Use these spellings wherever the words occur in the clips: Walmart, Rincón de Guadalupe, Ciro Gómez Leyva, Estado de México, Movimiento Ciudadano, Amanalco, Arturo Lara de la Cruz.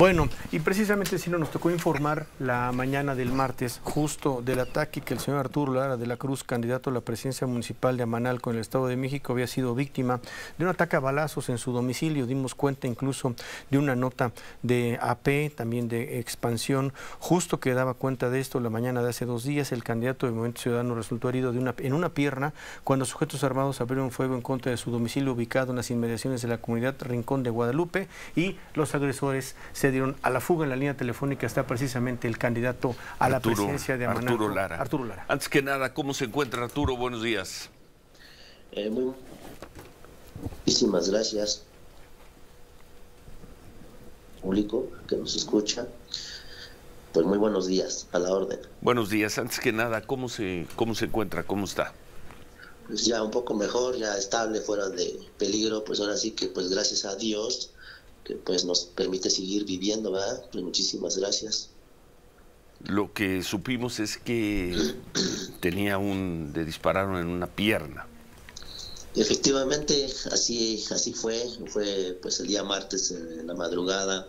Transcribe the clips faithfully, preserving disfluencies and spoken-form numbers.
Bueno, y precisamente, Ciro, nos tocó informar la mañana del martes justo del ataque que el señor Arturo Lara de la Cruz, candidato a la presidencia municipal de Amanalco en el Estado de México, había sido víctima de un ataque a balazos en su domicilio. Dimos cuenta incluso de una nota de A P, también de Expansión, justo que daba cuenta de esto. La mañana de hace dos días, el candidato del Movimiento Ciudadano resultó herido de una, en una pierna cuando sujetos armados abrieron fuego en contra de su domicilio ubicado en las inmediaciones de la comunidad Rincón de Guadalupe, y los agresores se dieron a la fuga. En la línea telefónica está precisamente el candidato a la Arturo, presidencia de Amanalco, Arturo Lara. Arturo Lara. Antes que nada, ¿cómo se encuentra Arturo? Buenos días. Eh, muy... Muchísimas gracias, público que nos escucha. Pues muy buenos días, a la orden. Buenos días. Antes que nada, ¿cómo se, cómo se encuentra? ¿Cómo está? Pues ya un poco mejor, ya estable, fuera de peligro. Pues ahora sí que, pues gracias a Dios, que pues nos permite seguir viviendo, ¿verdad? Pues muchísimas gracias. Lo que supimos es que tenía un... le dispararon en una pierna. Efectivamente, así, así fue. Fue pues el día martes en la madrugada.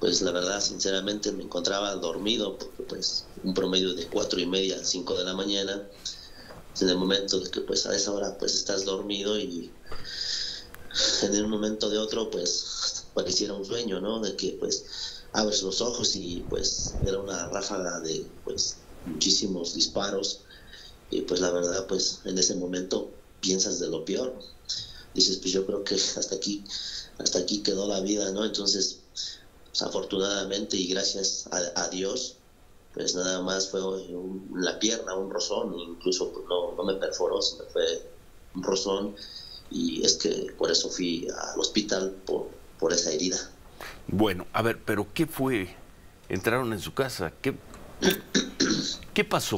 Pues la verdad, sinceramente, me encontraba dormido, porque pues un promedio de cuatro y media a cinco de la mañana, en el momento de que pues a esa hora pues estás dormido, y en un momento de otro pues pareciera un sueño, ¿no? De que pues abres los ojos y pues era una ráfaga de pues muchísimos disparos, y pues la verdad pues en ese momento piensas de lo peor. Dices, pues yo creo que hasta aquí, hasta aquí quedó la vida, ¿no? Entonces, pues afortunadamente y gracias a, a Dios, pues nada más fue un, la pierna, un rozón, incluso no, no me perforó, sino fue un rozón, y es que por eso fui al hospital, por, por esa herida. Bueno, a ver, pero ¿qué fue? Entraron en su casa, ¿qué, ¿qué pasó,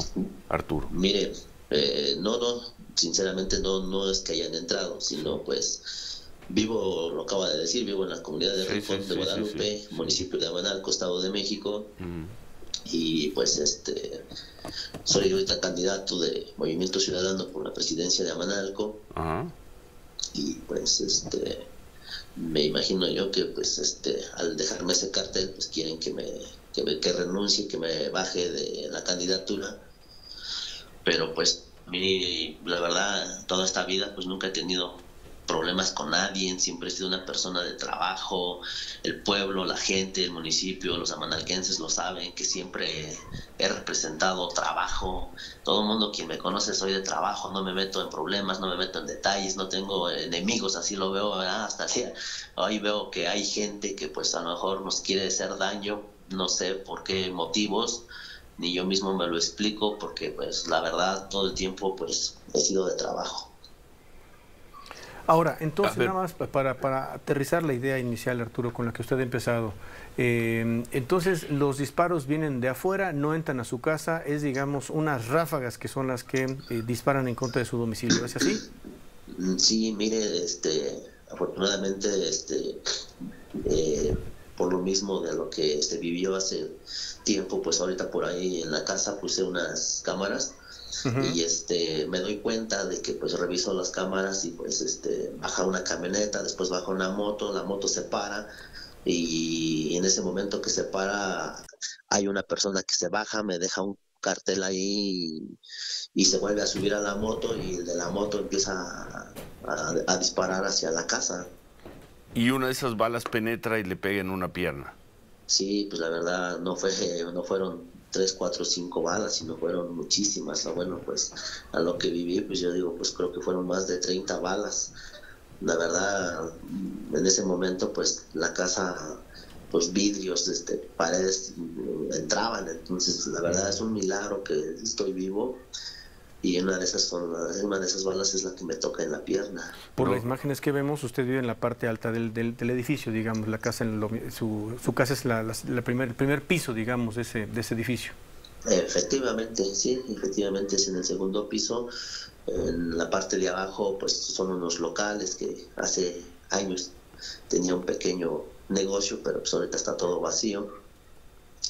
Arturo? Mire, eh, no, no, sinceramente no, no es que hayan entrado, sino pues... Vivo, lo acaba de decir, vivo en la comunidad de sí, Rincón sí, de Guadalupe, sí, sí, sí. municipio de Amanalco, Estado de México, mm. y pues este soy ahorita candidato de Movimiento Ciudadano por la presidencia de Amanalco, uh-huh. y pues este me imagino yo que pues este al dejarme ese cartel pues quieren que me, que me que renuncie, que me baje de la candidatura, pero pues mi, la verdad, toda esta vida pues nunca he tenido problemas con nadie, siempre he sido una persona de trabajo. El pueblo, la gente, el municipio, los amanalquenses lo saben, que siempre he representado trabajo. Todo el mundo quien me conoce, soy de trabajo, no me meto en problemas, no me meto en detalles, no tengo enemigos, así lo veo, ¿verdad? Hasta así, hoy veo que hay gente que pues a lo mejor nos quiere hacer daño, no sé por qué motivos, ni yo mismo me lo explico, porque pues la verdad todo el tiempo pues he sido de trabajo. Ahora, entonces, nada más para, para aterrizar la idea inicial, Arturo, con la que usted ha empezado. Eh, entonces, los disparos vienen de afuera, no entran a su casa, es, digamos, unas ráfagas que son las que eh, disparan en contra de su domicilio, ¿es así? Sí, mire, este, afortunadamente, este, eh, por lo mismo de lo que este, vivió hace tiempo, pues ahorita por ahí en la casa puse unas cámaras. Uh-huh. Y este me doy cuenta de que pues reviso las cámaras y pues este baja una camioneta, después baja una moto, la moto se para, y en ese momento que se para hay una persona que se baja, me deja un cartel ahí y, y se vuelve a subir a la moto, y de la moto empieza a, a, a disparar hacia la casa. Y una de esas balas penetra y le pega en una pierna. Sí, pues la verdad no fue, no fueron tres, cuatro, cinco balas, sino fueron muchísimas. Bueno, pues a lo que viví, pues yo digo, pues creo que fueron más de treinta balas. La verdad, en ese momento, pues la casa, pues vidrios, este, paredes entraban. Entonces, la verdad es un milagro que estoy vivo. Y una de esas son, una de esas balas es la que me toca en la pierna. Por las imágenes que vemos, usted vive en la parte alta del, del, del edificio, digamos, la casa, en lo, su, su casa es la, la, la primer, el primer piso, digamos, de ese, de ese edificio. Efectivamente, sí, efectivamente es en el segundo piso. En la parte de abajo, pues son unos locales que hace años tenía un pequeño negocio, pero pues ahorita está todo vacío.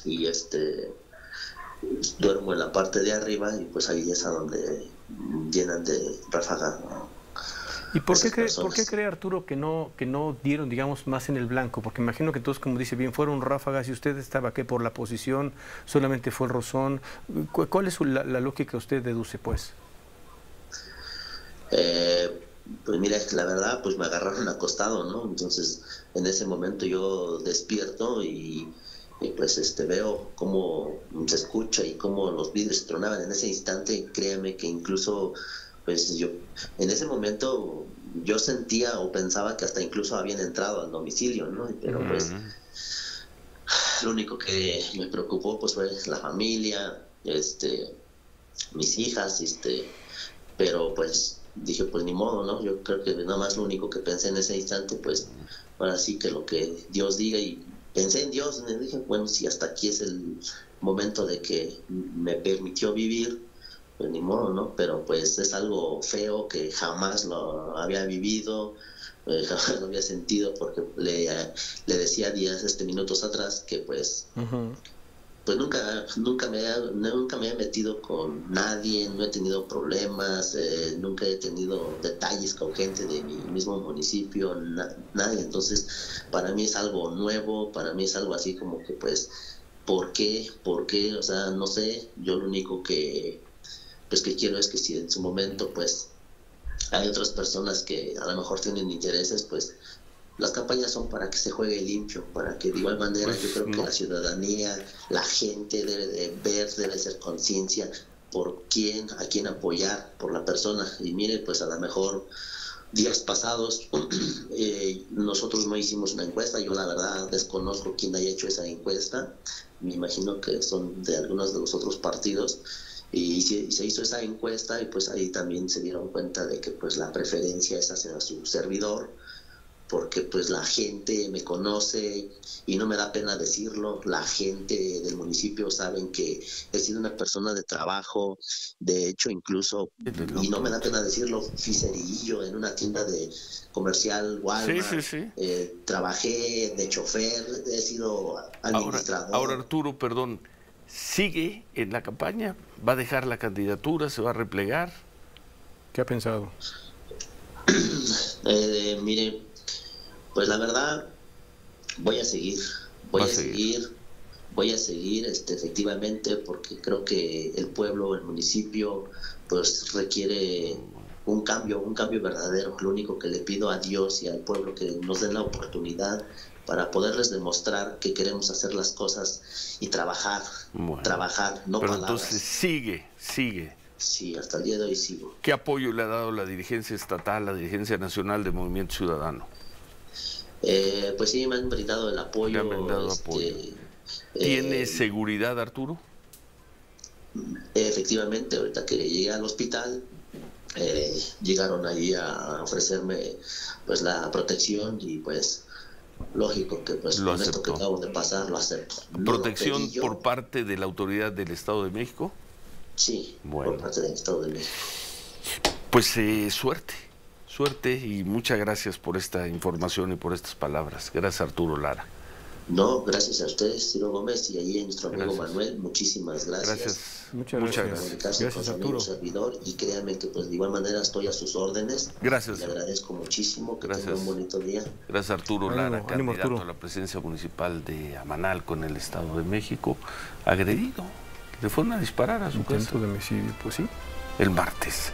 Y este... duermo en la parte de arriba, y pues ahí es a donde llenan de ráfaga. ¿Y por qué, cree, por qué cree Arturo que no, que no dieron, digamos, más en el blanco? Porque imagino que todos, como dice bien, fueron ráfagas y usted estaba ¿qué? Por la posición, solamente fue el rozón. ¿Cuál es la, la lógica que usted deduce, pues? Eh, pues mira, la verdad, pues me agarraron acostado, ¿no? Entonces, en ese momento yo despierto y, y pues este veo cómo se escucha y cómo los vidrios tronaban en ese instante. Créame que incluso... pues yo, en ese momento yo sentía o pensaba que hasta incluso habían entrado al domicilio, ¿no? Pero pues uh-huh. lo único que me preocupó pues fue la familia, este, mis hijas, este, pero pues dije pues ni modo, ¿no? Yo creo que nada más lo único que pensé en ese instante pues ahora sí que lo que Dios diga, y pensé en Dios, y dije bueno, si hasta aquí es el momento de que me permitió vivir, pues ni modo, ¿no? Pero pues es algo feo que jamás lo había vivido, eh, jamás lo había sentido, porque le, le decía días, este, minutos atrás, que pues, uh-huh. pues nunca, nunca me había, nunca me he metido con nadie, no he tenido problemas, eh, nunca he tenido detalles con gente de mi mismo municipio, na, nadie. Entonces, para mí es algo nuevo, para mí es algo así como que pues, ¿por qué? ¿Por qué? O sea, no sé, yo lo único que... pues que quiero es que si en su momento pues hay otras personas que a lo mejor tienen intereses, pues las campañas son para que se juegue limpio, para que de igual manera pues, yo creo no. que la ciudadanía, la gente debe de ver, debe ser conciencia por quién, a quién apoyar, por la persona. Y mire, pues a lo mejor días pasados eh, nosotros no hicimos una encuesta, yo la verdad desconozco quién haya hecho esa encuesta, me imagino que son de algunos de los otros partidos. Y se hizo esa encuesta y pues ahí también se dieron cuenta de que pues la preferencia es hacia su servidor, porque pues la gente me conoce y no me da pena decirlo, la gente del municipio saben que he sido una persona de trabajo, de hecho incluso, y no me da pena decirlo, fui cerillo en una tienda de comercial Walmart, sí, sí, sí. Eh, trabajé de chofer, he sido administrador. Ahora, ahora Arturo, perdón. ¿Sigue en la campaña? ¿Va a dejar la candidatura? ¿Se va a replegar? ¿Qué ha pensado? Eh, mire, pues la verdad, voy a seguir. Voy a, a seguir. seguir. Voy a seguir, este, efectivamente, porque creo que el pueblo, el municipio, pues requiere un cambio, un cambio verdadero. Lo único que le pido a Dios y al pueblo que nos den la oportunidad para poderles demostrar que queremos hacer las cosas y trabajar, bueno, trabajar, no pero palabras. Entonces sigue, sigue. Sí, hasta el día de hoy sigo. ¿Qué apoyo le ha dado la dirigencia estatal, la dirigencia nacional de Movimiento Ciudadano? Eh, pues sí, me han brindado el apoyo. Me han brindado este, apoyo. ¿Tiene eh, seguridad, Arturo? Efectivamente, ahorita que llegué al hospital... Eh, llegaron ahí a ofrecerme pues la protección y pues lógico que pues lo con acepto. Esto que acabo de pasar lo acepto. ¿Protección no lo por parte de la autoridad del Estado de México? Sí, bueno. Por parte del Estado de México. Pues eh, suerte, suerte y muchas gracias por esta información y por estas palabras. Gracias Arturo Lara. No, gracias a ustedes, Ciro Gómez, y ahí nuestro amigo gracias. Manuel, muchísimas gracias. Gracias, muchas gracias. Gracias, con Arturo. Servidor, y créanme que pues de igual manera estoy a sus órdenes. Gracias. Le agradezco muchísimo, que gracias. Tenga un bonito día. Gracias Arturo ánimo, Lara, ánimo, candidato Arturo. A la presidencia municipal de Amanalco en el Estado de México, agredido. Le fueron a disparar a su intento casa. De homicidio, pues sí. El martes.